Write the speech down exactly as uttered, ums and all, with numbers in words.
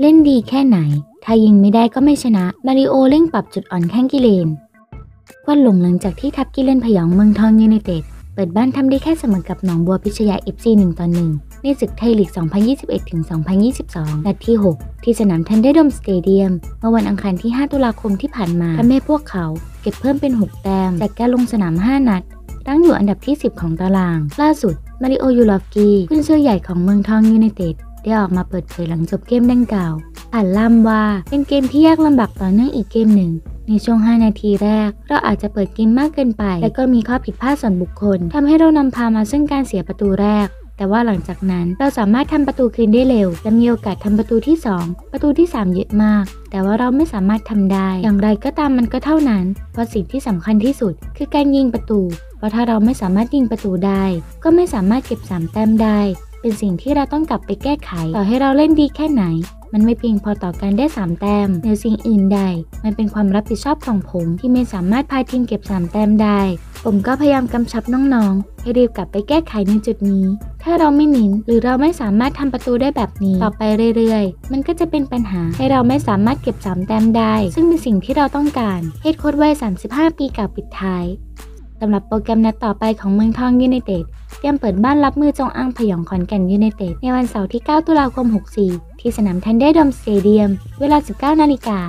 เล่นดีแค่ไหนถ้ายิงไม่ได้ก็ไม่ชนะมาริโอเร่งปรับจุดอ่อนแข้งกิเลนกวาดหลงหลังจากที่ทัพกิเลนพยองเมืองทองยูไนเต็ดเปิดบ้านทำได้แค่เสมอกับหนองบัวพิชยา เอฟ ซี หนึ่งต่อหนึ่งในศึกไทยลีก สองพันยี่สิบเอ็ดถึงสองพันยี่สิบสอง นัดที่ หก ที่สนามทันเดอร์โดมสเตเดียมเมื่อวันอังคารที่ ห้าตุลาคมที่ผ่านมาทำให้พวกเขาเก็บเพิ่มเป็น หกแต้มจากการลงสนาม ห้านัดตั้งอยู่อันดับที่ สิบของตารางล่าสุดมาริโอ ยูรอฟสกี้กุนซือใหญ่ของเมืองทองยูไนเต็ดได้ออกมาเปิดเผยหลังจบเกมดังกล่าวผ่านล่ามว่าเป็นเกมที่ยากลำบากต่อเนื่องอีกเกมหนึ่งในช่วงห้านาทีแรกเราอาจจะเปิดเกมมากเกินไปและก็มีข้อผิดพลาดส่วนบุคคลทำให้เรานำพามาซึ่งการเสียประตูแรกแต่ว่าหลังจากนั้นเราสามารถทำประตูคืนได้เร็วและมีโอกาสทำประตูที่สองประตูที่สามเยอะมากแต่ว่าเราไม่สามารถทำได้อย่างไรก็ตามมันก็เท่านั้นเพราะสิ่งที่สำคัญที่สุดคือการยิงประตูเพราะถ้าเราไม่สามารถยิงประตูได้ก็ไม่สามารถเก็บสามแต้มได้เป็นสิ่งที่เราต้องกลับไปแก้ไขต่อให้เราเล่นดีแค่ไหนมันไม่เพียงพอต่อการได้สามแต้มเหนือสิ่งอื่นใดมันเป็นความรับผิดชอบของผมที่ไม่สามารถพาทีมเก็บสามแต้มได้ผมก็พยายามกำชับน้องๆให้รีบกลับไปแก้ไขในจุดนี้ถ้าเราไม่หนีหรือเราไม่สามารถทำประตูได้แบบนี้ต่อไปเรื่อยๆมันก็จะเป็นปัญหาให้เราไม่สามารถเก็บสามแต้มได้ซึ่งเป็นสิ่งที่เราต้องการเฮดโค้ชวัยสามสิบห้าปีกล่าวปิดท้ายสำหรับโปรแกรมนัดต่อไปของเมืองทองยูไนเต็ดเตรียมเปิดบ้านรับมือจงอางพยองขอนแก่นยูไนเต็ดในวันเสาร์ที่ เก้าตุลาคม หกสี่ที่สนามทันเดอร์โดมสเตเดียมเวลา สิบเก้านาฬิกา